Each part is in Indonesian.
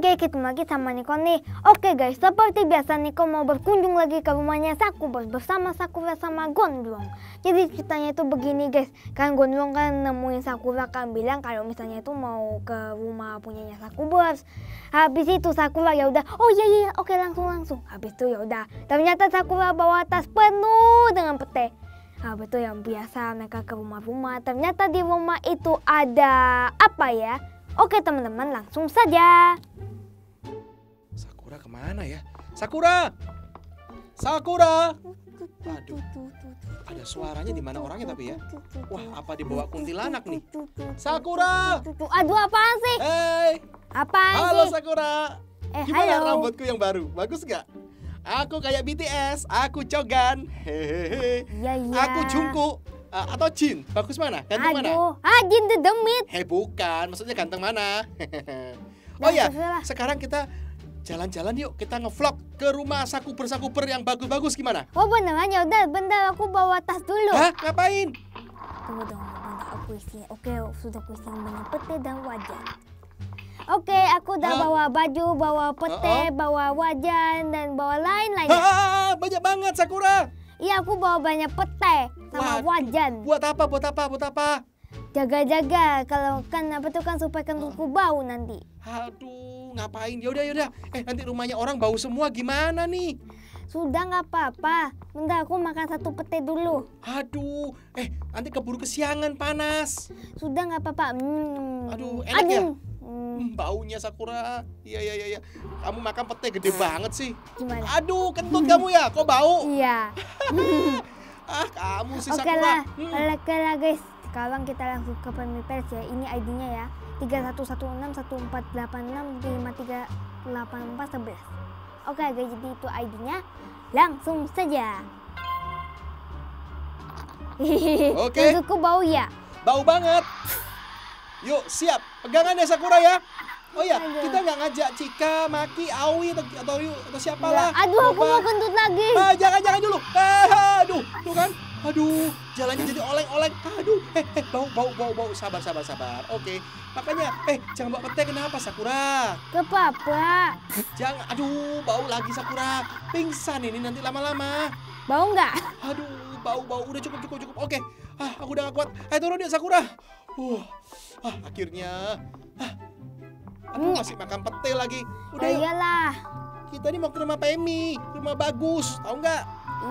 Oke guys, ketemu lagi sama Niko nih. Oke guys, seperti biasa Niko mau berkunjung lagi ke rumahnya Sakura bersama Sakura sama Gondrong. Jadi ceritanya itu begini guys, kan Gondrong kan nemuin Sakura kan bilang kalau misalnya itu mau ke rumah punyanya Sakura. Habis itu Sakura ya udah, oh iya, oke langsung. Habis itu ya udah, ternyata Sakura bawa tas penuh dengan pete. Habis itu yang biasa mereka ke rumah-rumah, ternyata di rumah itu ada apa ya? Oke teman-teman, langsung saja. Sakura kemana ya? Sakura! Aduh, ada suaranya di mana orangnya tapi ya? Wah, apa dibawa kuntilanak nih? Sakura! Aduh, apaan sih? Hei! Apaan sih? Halo Sakura! Gimana rambutku yang baru? Bagus gak? Aku kayak BTS, aku Cogan, hehehe. Ya. Aku Jungkook. Atau Jin, bagus mana? Ganteng mana? Jin the demit. Hei bukan, maksudnya ganteng mana? Oh ya, sekarang kita jalan-jalan yuk, kita ngevlog ke rumah Sakuber-Sakuber yang bagus-bagus gimana? Oh beneran ya udah, bentar aku bawa tas dulu. Hah? Ngapain? Tunggu dong, bentar aku isi. Oke, sudah aku isi banyak pete dan wajan. Oke, aku udah bawa baju, bawa pete, bawa wajan, dan bawa lain-lainnya. Banyak banget Sakura. Iya, aku bawa banyak pete sama wajan. Buat apa? Jaga-jaga kalau kan apa tuh kan supaya kentutku bau nanti. Aduh, ngapain? Ya udah. Nanti rumahnya orang bau semua gimana nih? Sudah nggak apa-apa. Bentar aku makan satu pete dulu. Aduh, nanti keburu kesiangan panas. Sudah nggak apa-apa. Aduh, enak ya? Baunya Sakura. Iya. Kamu makan pete gede banget sih. Gimana? Aduh, kentut kamu ya? Kok bau? Iya. Kamu sih Sakura. Oke lah guys. Sekarang kita langsung ke pemipers ya. Ini ID-nya ya. 31161486538411. Oke guys, jadi itu ID-nya. Langsung saja. Oke. Kentutku bau ya? Bau banget. Yuk, siap. Pegangan ya Sakura ya. Oh ya, kita nggak ngajak Cika, Maki, Awi atau siapalah. Aduh, aku mau kentut lagi. Jangan dulu. Aduh, tuh kan. Aduh, jalannya jadi oleng-oleng. Aduh, bau. Sabar. Oke. Makanya, jangan bawa pete kenapa Sakura? Ke papa. Jangan. Aduh, bau lagi Sakura. Pingsan ini nanti lama-lama. Bau nggak? Aduh, bau. Udah cukup. Oke. Aku udah nggak kuat. Turun ya Sakura. Akhirnya. Aku masih makan pete lagi. Udah iyalah. Kita ini mau ke rumah Pemi, rumah bagus, tahu nggak?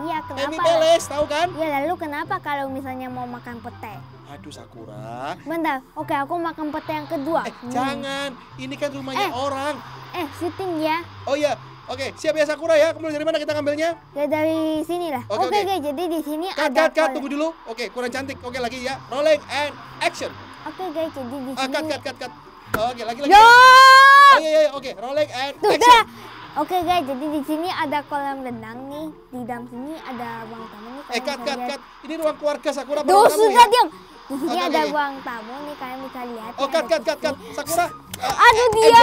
Iya, kenapa? Pemi Peles, tahu kan? Iya, lalu kenapa kalau misalnya mau makan pete? Aduh, Sakura. Bentar, oke aku makan pete yang kedua. Jangan, ini kan rumahnya orang. Syuting ya. Oh iya. Oke, siap ya Sakura ya. Kemudian dari mana kita ngambilnya? Ya dari sinilah. Oke. Jadi di sini ada cut, tunggu dulu. Oke, kurang cantik. Oke, lagi ya. Rolling and action. Oke, guys, jadi di sini. Cut. Oke, lagi. Iya, oke. Rolling and action. Oke, guys, jadi di sini ada kolam renang nih. Di dalam sini ada ruang tamu nih. Cut. Ini ruang keluarga Sakura. Duh, sudah diam. Di sini ada ruang tamu nih, kalian bisa lihat. Cut. Sakura. Aduh dia.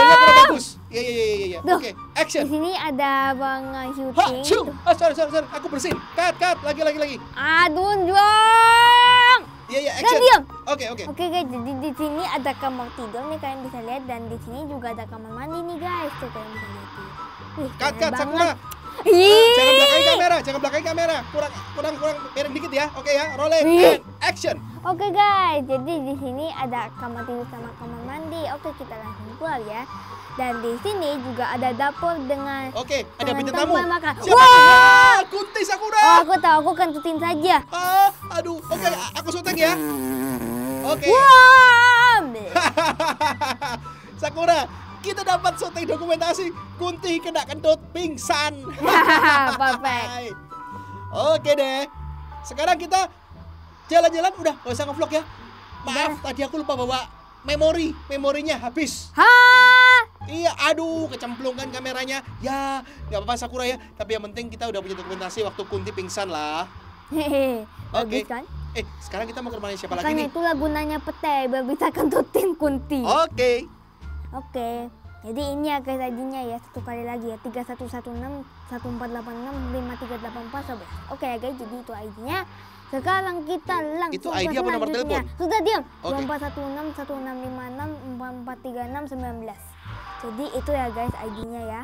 Iya. Oke, action. Di sini ada bang syuting. Sorry. Aku bersihin. Cut. Lagi. Aduh, Jong. Iya, action. Oke. Oke, guys. Jadi di sini ada kamar tidur nih, kalian bisa lihat, dan di sini juga ada kamar mandi nih, guys. Tuh kalian bisa lihat. Cut, Sakura. Jangan belakangin kamera. Kurang miring dikit ya. Oke ya. Rolling and action. Oke guys, jadi di sini ada kamar tidur sama kamar mandi. Oke, kita langsung keluar ya. Dan di sini juga ada dapur dengan ada bintang tamu. Wah, kunti Sakura. Oh, aku tahu, aku kentutin saja. Aduh. Oke, aku syuting ya. Oke. Wah. Sakura, kita dapat syuting dokumentasi kunti kena kentut pingsan. Perfect. Oke deh. Sekarang kita jalan-jalan, udah gak usah ngevlog ya. Maaf, tadi aku lupa bawa memorinya habis. Iya, aduh, kecemplung kan kameranya. Ya, gak apa-apa Sakura ya. Tapi yang penting kita udah punya dokumentasi waktu kunti pingsan lah. Oke. Sekarang kita mau ke rumahnya siapa lagi nih? Makanya itulah gunanya pete, biar bisa kentutin kunti. Oke, jadi ini ya guys tadinya ya, satu kali lagi ya, 31161486538411. Oke ya guys, jadi itu ID-nya. Sekarang kita langsung itu ID apa nomor telepon? Sudah diam. 24161656543619. Jadi itu ya guys ID-nya ya.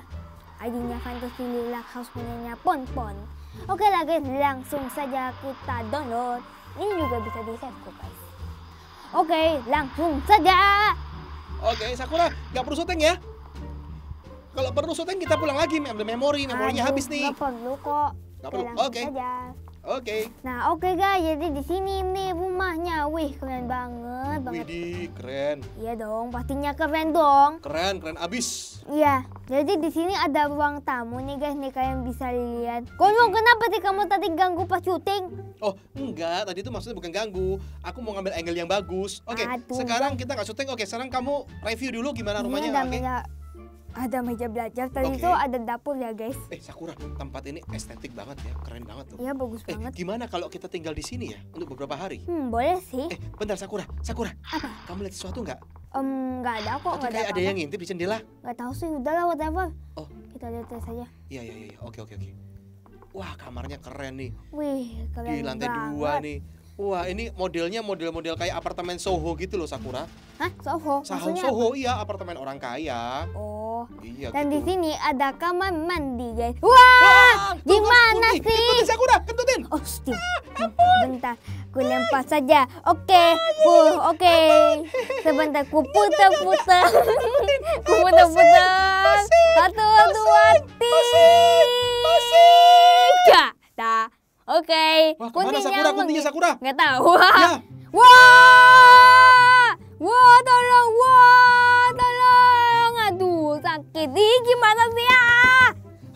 ID-nya Fantasi Lilac House punyanya Ponpon. Oke lah guys, langsung saja kita download. Ini juga bisa di-save kok guys. Oke, langsung saja. Oke Sakura, nggak perlu syuting ya. Kalau perlu syuting kita pulang lagi, ambil memorinya habis nih. Nggak perlu kok. Nggak perlu. Oke. Oke. Nah, oke guys, jadi di sini nih rumahnya. Wih, keren banget. Widih, keren. Iya dong, pastinya keren dong. Keren, keren abis. Iya, jadi di sini ada ruang tamu nih guys, nih kalian bisa lihat. Konyol, kenapa sih kamu tadi ganggu pas syuting? Oh, enggak, tadi itu maksudnya bukan ganggu. Aku mau ngambil angle yang bagus. Oke, sekarang kita nggak syuting. Oke, sekarang kamu review dulu gimana rumahnya. Ada meja belajar, tadi itu ada dapur ya guys. Sakura, tempat ini estetik banget ya, keren banget tuh. Iya bagus banget. Gimana kalau kita tinggal di sini ya untuk beberapa hari? Boleh sih. Bentar Sakura, Sakura. Apa? Kamu lihat sesuatu nggak? Nggak ada kok. Nggak ada. Kayak ada yang ngintip di jendela? Nggak tahu sih, udahlah whatever. Oh. Kita lihat saja. Iya, oke. Wah kamarnya keren nih. Wih, keren banget. Di lantai 2 nih. Wah ini modelnya model-model kayak apartemen Soho gitu loh Sakura. Hah? Soho? Soho iya, apartemen orang kaya. Oh. Iya. Dan gitu. Di sini ada kamar mandi guys. Wah, gimana sih? Kentutin Sakura, kentutin. Oh, sih. Bentar, ku lempar saja. Oke. Sebentar, ku putar-putar. Ku putar-putar. 1, 2, 3. Dah. Oke, kuntinya Sakura. Nggak tahu. Ya. Wah, tolong, tolong. Aduh, sakit. Ih, gimana sih ya?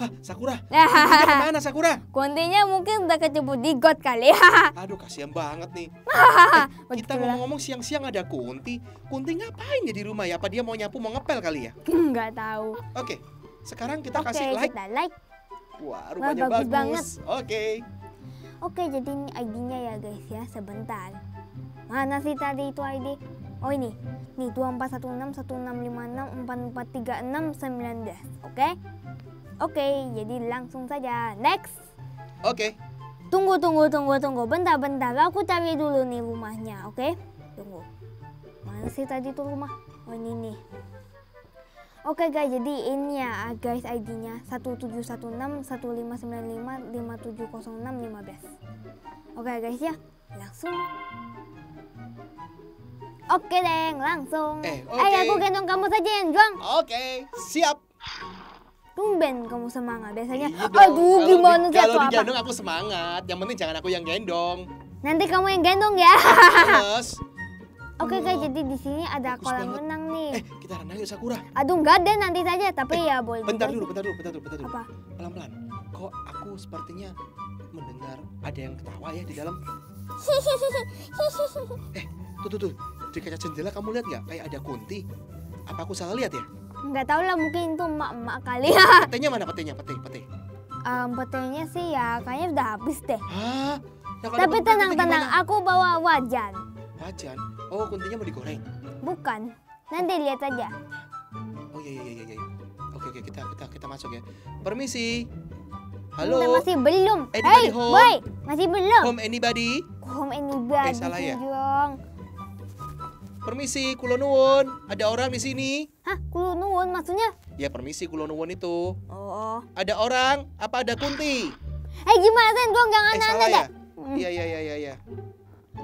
Hah, Sakura. Mana Sakura? Kuntinya mungkin udah kecebur di got kali. Aduh, kasihan banget nih. Kita ngomong-ngomong siang-siang ada kunti. Kunti ngapain ya di rumah ya? Apa dia mau nyapu, mau ngepel kali ya? Nggak tahu. Oke, sekarang kita kasih like. Kita like. Wah, rumahnya bagus banget. Oke, jadi ini ID-nya ya guys ya, sebentar. Mana sih tadi itu ID? Oh ini, nih 24161656443619. Oke, jadi langsung saja next. Tunggu, bentar, aku cari dulu nih rumahnya, oke? Tunggu. Mana sih tadi itu rumah? Oh ini nih. Oke guys, jadi ini ya guys ID-nya 17161595570615. Oke guys ya, langsung. Oke deng, langsung. Ayo aku gendong kamu saja yang juang. Oke, siap. Tumben kamu semangat, biasanya. Aduh, gimana sih aku? Kalau digendong aku semangat, yang penting jangan aku yang gendong. Nanti kamu yang gendong ya. Oke guys, jadi di sini ada kolam renang nih. Kita renang yuk Sakura. Aduh, enggak deh, nanti saja, tapi ya boleh. Bentar dulu. Apa? Pelan-pelan. Kok aku sepertinya mendengar ada yang ketawa ya di dalam? Tuh. Di kaca jendela kamu lihat nggak? Kayak ada kunti. Apa aku salah lihat ya? Nggak tahu lah, mungkin itu emak-emak kali. Petenya mana petenya? Petenya sih ya kayaknya udah habis deh. Hah? Tapi tenang, aku bawa wajan. Wajan? Oh, kuntinya mau digoreng? Bukan. Nanti lihat aja. Oh iya. Oke, kita masuk ya. Permisi. Halo. Kita masih belum. Hey, boy, masih belum. Home anybody? Salah ya. Permisi, kula nuwun. Ada orang di sini. Hah, kula nuwun maksudnya? Ya, permisi kula nuwun itu. Oh. Ada orang? Apa ada kunti? Gimana sih? Gua enggak aneh-aneh deh. Iya.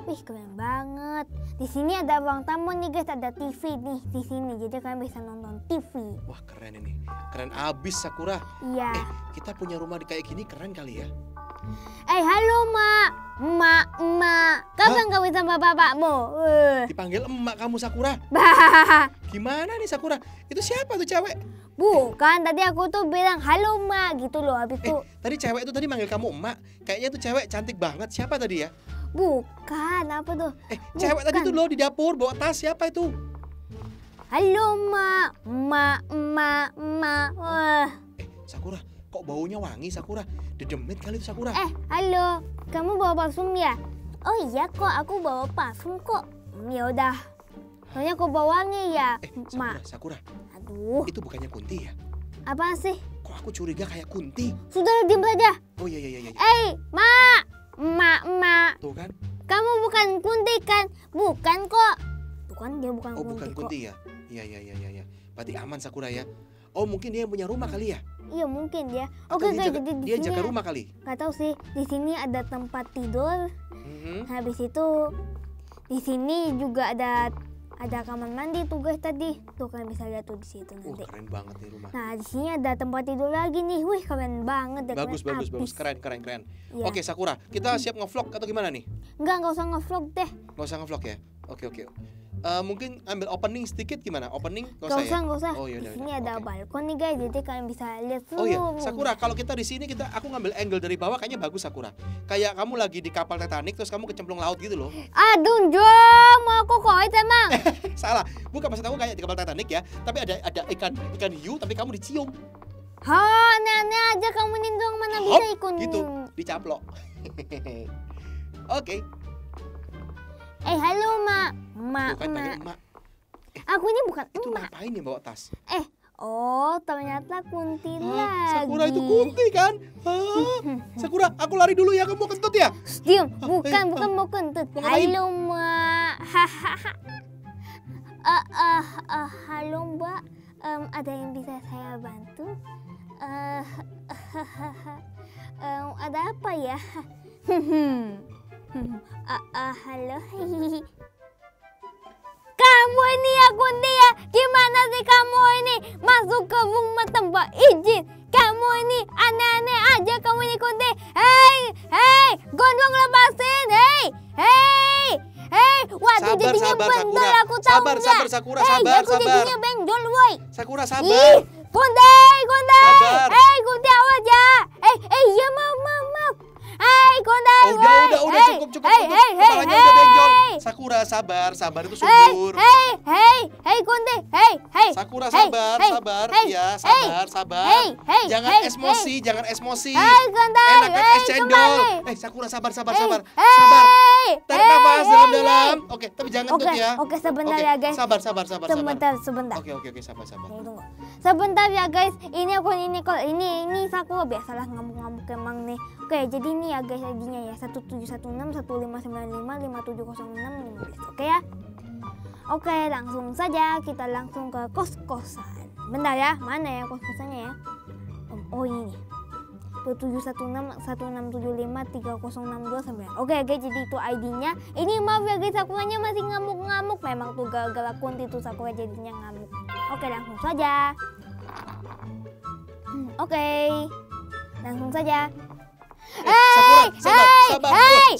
Wih keren banget. Di sini ada ruang tamu nih guys, ada TV nih di sini. Jadi kalian bisa nonton TV. Wah keren ini, keren abis Sakura. Iya. Kita punya rumah kayak gini keren kali ya. Halo emak. Kapan kamu sama bapakmu? Dipanggil emak kamu Sakura? Gimana nih Sakura? Itu siapa tuh cewek? Bukan, tadi aku tuh bilang halo emak gitu loh habis tuh. Tadi cewek itu tadi manggil kamu emak. Kayaknya tuh cewek cantik banget. Siapa tadi ya? Bukan, apa tuh? Cewek tadi tuh lo di dapur bawa tas, siapa itu? Halo, Ma. Sakura, kok baunya wangi Sakura? Dedemit kali itu Sakura. Halo, kamu bawa parfum ya? Oh iya kok, aku bawa parfum kok. Ya udah. Soalnya kok bau wangi ya, Ma. Sakura. Aduh. Itu bukannya kunti ya? Apa sih? Kok aku curiga kayak kunti? Sudah, diam saja. Oh iya. Ma. Emak. Tuh kan? Kamu bukan kunti kan? Bukan kok. Tuh kan dia bukan kunti kok. Oh bukan kunti ya? Iya. berarti aman Sakura ya. Oh mungkin dia yang punya rumah kali ya? Iya mungkin ya. Oke guys, jadi dia jaga rumah kali. Gak tahu sih. Di sini ada tempat tidur. Habis itu di sini juga ada kamar mandi tuh guys tadi. Tuh kalian bisa lihat tuh di situ nanti. Keren banget nih rumah. Nah di sini ada tempat tidur lagi nih. Wih keren banget. Bagus. Keren. Ya. Oke Sakura, kita siap ngevlog atau gimana nih? Nggak usah ngevlog deh. Nggak usah ngevlog ya. Oke. Mungkin ambil opening sedikit gimana? Opening gak usah. Oh, di sini ada balkon nih guys, jadi kalian bisa lihat seluruh. Oh iya, Sakura, kalau kita di sini aku ngambil angle dari bawah kayaknya bagus Sakura. Kayak kamu lagi di kapal Titanic terus kamu kecemplung laut gitu loh. Aduh, jom, mau aku koit emang. Salah, bukan maksud aku kayak di kapal Titanic ya, tapi ada ikan hiu tapi kamu dicium. Hah, aneh-aneh aja kamu nindung mana hop, bisa ikut gitu, dicaplok. Oke. Halo Mak. Aku ini bukan emak. Itu ngapain ya bawa tas? Oh ternyata kuntilanak. Sakura itu kunti kan? Sakura, aku lari dulu ya, kamu mau kentut ya? Diam, bukan mau kentut. Halo Mak. Halo Mbak, ada yang bisa saya bantu? Ada apa ya? Halo. Kamu ini ya Kunti ya, gimana sih kamu ini masuk ke rumah tanpa izin? Kamu ini aneh-aneh aja kamu ini Kunti. Hei, gondrong lepasin, hei. Waduh jadinya benjol aku tahu. Sabar Sakura, sabar. Aku jadinya benjol woi. Sakura sabar. Ih, Kunti. Kunti aja. Iya maaf. Hei, Gondel. Udah, cukup. Makanya udah benjol. Sakura, sabar itu subur. Hei, Gondel. Sakura, sabar. Iya, sabar. Jangan emosi. Hei, Gondel. Enakan es cendol. Sakura, sabar. Tarik nafas dalam-dalam. Oke, tapi jangan kentut ya. Oke, sebentar ya, guys. Sabar. Sebentar. Oke, sabar. Tunggu. Sebentar ya, guys. Ini aku ini Sakura biasalah ngamuk-ngamuk emang nih. Oke, jadi ini ya guys ID-nya ya 1716 1595 5706 oke ya. Oke langsung saja kita langsung ke kos-kosan. Bentar ya, mana ya kos-kosannya ya? Oh ini 716 1675 3062 9. Oke guys, jadi itu ID-nya. Ini maaf ya guys, Sakuranya masih ngamuk-ngamuk. Memang tuh galak kunti tuh Sakura jadinya ngamuk. Oke langsung saja. Oke. Langsung saja. Sakura,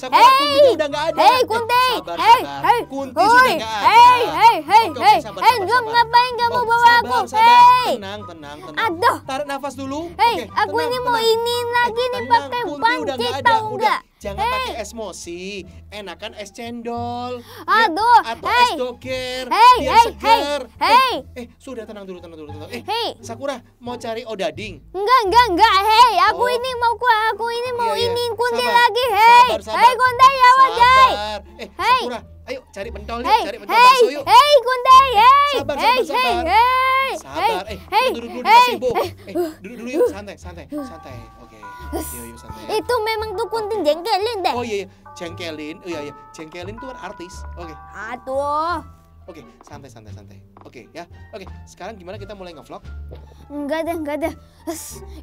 Kunti udah nggak ada. Kunti, Kunti sudah nggak ada. Sabar. Ngapain kamu bawa aku? Tenang. Aduh, tarik nafas dulu. Aku ini mau ini lagi nih pakai panci tahu nggak? Jangan pakai esmosi, enakan es cendol. Aduh, atau es doger. Sudah tenang dulu. Sakura mau cari odading? Enggak. Aku ini mau kunti lagi. Kunti ya wajah. Sakura, ayo cari pentol yuk, cari pentol bakso yuk. Kunti. Sabar. Duduk dulu yuk, santai. Oke. Yuk santai. Itu memang tuh kunti jengkelin deh. Oh iya, jengkelin. Iya, jengkelin tuh kan artis. Oke. Aduh. Oke, santai. Oke ya. Oke, sekarang gimana kita mulai ngevlog? Enggak deh.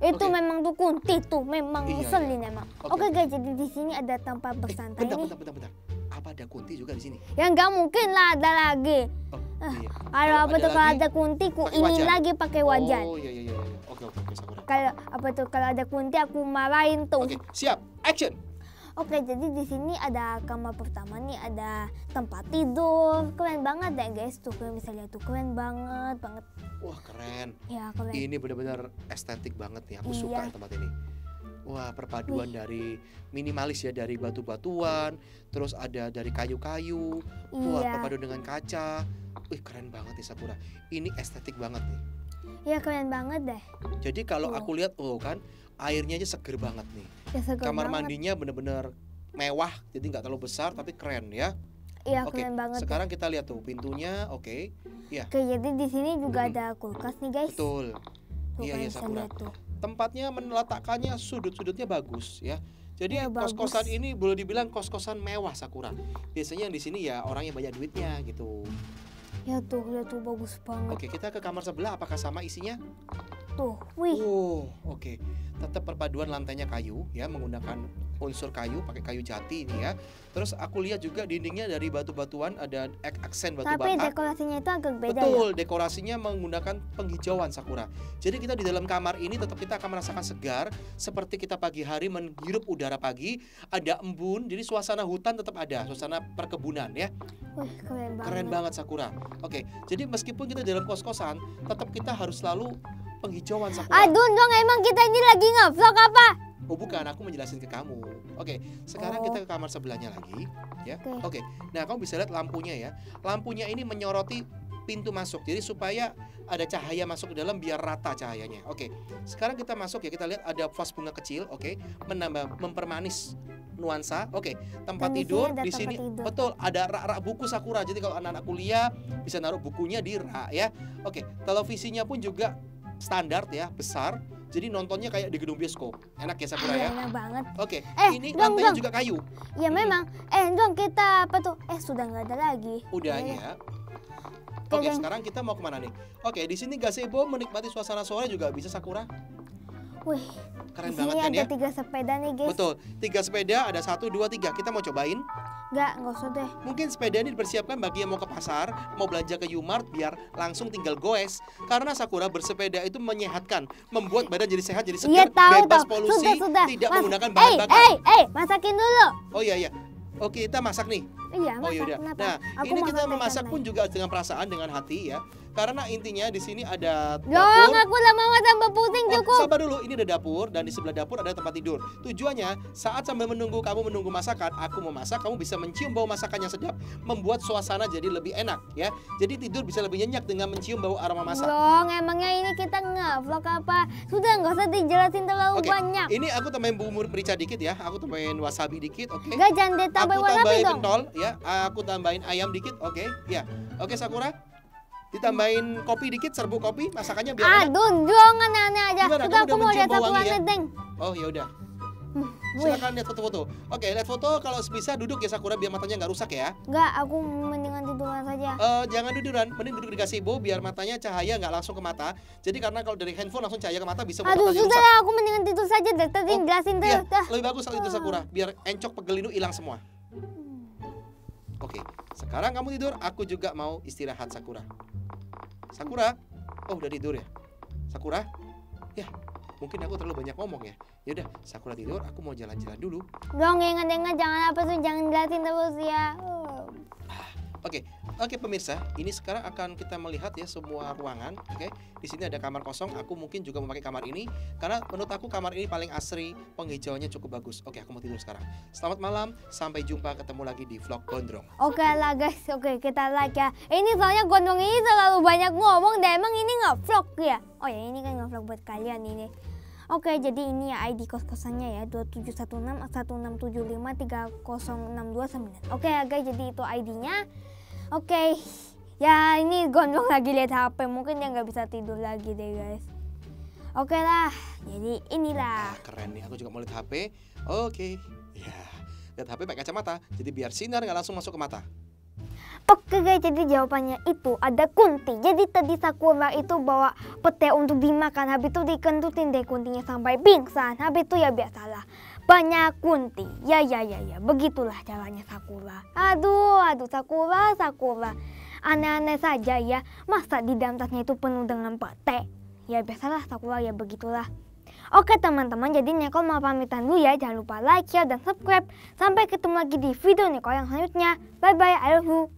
Itu memang tuh kunti tuh, memang ngeselin emang. Oke guys, jadi di sini ada tempat bersantai nih. Bentar. Apa ada kunti juga di sini? Ya nggak mungkin lah ada lagi. Kalau apa tuh kalau ada kunti, ku ingin lagi pakai wajan. Oh iya. Oke, Sakura. Kalau apa tuh kalau ada kunti aku marahin tuh. Oke, siap. Action. Oke, jadi di sini ada kamar pertama nih, ada tempat tidur. Keren banget ya guys, tuh kalian bisa lihat tuh keren banget. Wah, keren. Ya, keren. Ini benar-benar estetik banget nih. Aku suka tempat ini. Wah, perpaduan dari minimalis ya, dari batu-batuan, terus ada dari kayu-kayu, wah perpaduan dengan kaca. Wih, keren banget nih Sakura. Ini estetik banget nih. Iya, keren banget deh. Jadi kalau aku lihat kan airnya aja seger banget nih. Ya, seger banget. Mandinya bener-bener mewah, jadi nggak terlalu besar tapi keren ya. Iya, keren banget. Sekarang kita lihat tuh pintunya, Oke, jadi di sini juga ada kulkas nih guys. Betul. Iya, Sakura. Tempatnya meletakkannya sudut-sudutnya bagus ya. Jadi kos-kosan ini boleh dibilang kos-kosan mewah Sakura. Biasanya yang di sini ya orang yang banyak duitnya gitu. Ya tuh bagus banget. Oke, kita ke kamar sebelah, apakah sama isinya? Tuh, wih. Oh, oke. Tetap perpaduan lantainya kayu ya, menggunakan unsur kayu, pakai kayu jati ini ya. Terus aku lihat juga dindingnya dari batu-batuan, ada aksen batu bata. Tapi dekorasinya itu agak beda. Betul, ya? Dekorasinya menggunakan penghijauan sakura. Jadi kita di dalam kamar ini tetap kita akan merasakan segar, seperti kita pagi hari menghirup udara pagi, ada embun, jadi suasana hutan tetap ada, suasana perkebunan ya. Wih, keren banget. Keren banget sakura. Oke, jadi meskipun kita dalam kos-kosan, tetap kita harus selalu penghijauan sakura. Aduh dong, emang kita ini lagi ngevlog apa? Oh bukan, aku menjelaskan ke kamu. Oke, sekarang kita ke kamar sebelahnya lagi ya. Oke, nah kamu bisa lihat lampunya ya. Lampunya ini menyoroti pintu masuk, jadi supaya ada cahaya masuk ke dalam biar rata cahayanya. Oke, sekarang kita masuk ya, kita lihat ada vas bunga kecil. Oke, menambah, mempermanis nuansa. Oke, tempat tidur di sini tidur. Betul, ada rak-rak buku sakura. Jadi kalau anak-anak kuliah bisa naruh bukunya di rak ya. Oke, televisinya pun juga standar ya, besar. Jadi nontonnya kayak di gedung bioskop. Enak ya sakura ya? Enak banget. Oke, ini lantainya juga kayu. Ya memang. Dong kita apa tuh? Sudah nggak ada lagi. Udah ya. Oke, sekarang kita mau kemana nih? Oke, di sini gazebo menikmati suasana sore juga bisa sakura. Wih, keren banget kan ya? Ada 3 sepeda nih guys. Betul, 3 sepeda, ada 1, 2, 3. Kita mau cobain? Nggak usah deh. Mungkin sepeda ini dipersiapkan bagi yang mau ke pasar, mau belanja ke Yumart biar langsung tinggal goes. Karena sakura bersepeda itu menyehatkan, membuat badan jadi sehat, jadi segar, bebas polusi, tidak menggunakan bahan bakar. Masakin dulu. Oh iya. Oke, kita masak nih. Iya, masak. Nah, ini kita memasak pun juga dengan perasaan, dengan hati ya. Karena intinya di sini ada dapur. Dong, aku lama tambah pusing, cukup. Sabar dulu, ini ada dapur dan di sebelah dapur ada tempat tidur. Tujuannya, saat sambil menunggu kamu menunggu masakan, aku memasak, kamu bisa mencium bau masakan yang sedap, membuat suasana jadi lebih enak ya. Jadi tidur bisa lebih nyenyak dengan mencium bau aroma masak. Dong, emangnya ini kita nge-vlog apa? Sudah nggak usah dijelasin terlalu banyak. Ini aku tambahin bumbu merica dikit ya, aku tambahin wasabi dikit, oke. Gak, jangan ditambahin wasabi dong. Ya, aku tambahin ayam dikit, oke. Ya, oke sakura, ditambahin kopi dikit, serbuk kopi, masakannya biar enak. Aduh, jangan aneh aja. Sudah, aku mau lihat satu warna deng. Oh ya udah. Silakan lihat foto-foto. Oke, lihat foto, kalau bisa duduk ya sakura biar matanya nggak rusak ya. Nggak, aku mendingan tiduran saja. Jangan tiduran, mending duduk di gazebo biar matanya cahaya nggak langsung ke mata. Jadi karena kalau dari handphone langsung cahaya ke mata bisa. Aduh, sudah lah, aku mendingan tidur saja. Tadi jelasin tuh. Lebih bagus kalau tidur sakura, biar encok pegel linu hilang semua. Oke, sekarang kamu tidur, aku juga mau istirahat sakura. Sakura, oh udah tidur ya? Sakura, ya mungkin aku terlalu banyak ngomong ya. Yaudah, sakura tidur, aku mau jalan-jalan dulu. Dong, ingat-ingat jangan apa tuh, jangan jelasin terus ya. Oke, pemirsa, ini sekarang akan kita melihat ya semua ruangan. Oke, di sini ada kamar kosong. Aku mungkin juga memakai kamar ini karena menurut aku kamar ini paling asri, penghijauannya cukup bagus. Oke, aku mau tidur sekarang. Selamat malam, sampai jumpa, ketemu lagi di vlog Gondrong. Oke lah guys, oke kita like ya. Ini soalnya Gondrong ini selalu banyak ngomong, dan emang ini nggak vlog ya? Oh ya, ini kan nggak vlog buat kalian ini. Oke, jadi ini ya ID kos-kosannya ya, 27161675306299. Oke ya guys, jadi itu ID-nya. Oke, ya ini Gondrong lagi lihat HP, mungkin dia nggak bisa tidur lagi deh guys. Oke lah, jadi inilah. Keren nih, aku juga mau lihat HP. Oke, ya lihat HP pakai kacamata, jadi biar sinar nggak langsung masuk ke mata. Oke guys, jadi jawabannya itu ada kunti. Jadi tadi sakura itu bawa pete untuk dimakan, habis itu dikentutin deh kuntinya sampai pingsan. Habis itu ya biasalah, banyak kunti. Ya, begitulah caranya sakura. Aduh sakura. Aneh-aneh saja ya, masa di dalam tasnya itu penuh dengan pete. Ya biasalah sakura, ya begitulah. Oke teman-teman, jadi Neko mau pamitan dulu ya. Jangan lupa like, share, dan subscribe. Sampai ketemu lagi di video Neko yang selanjutnya. Bye-bye, I love you.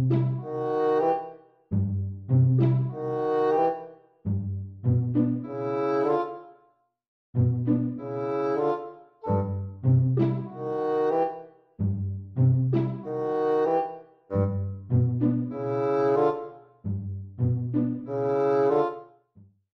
Bye!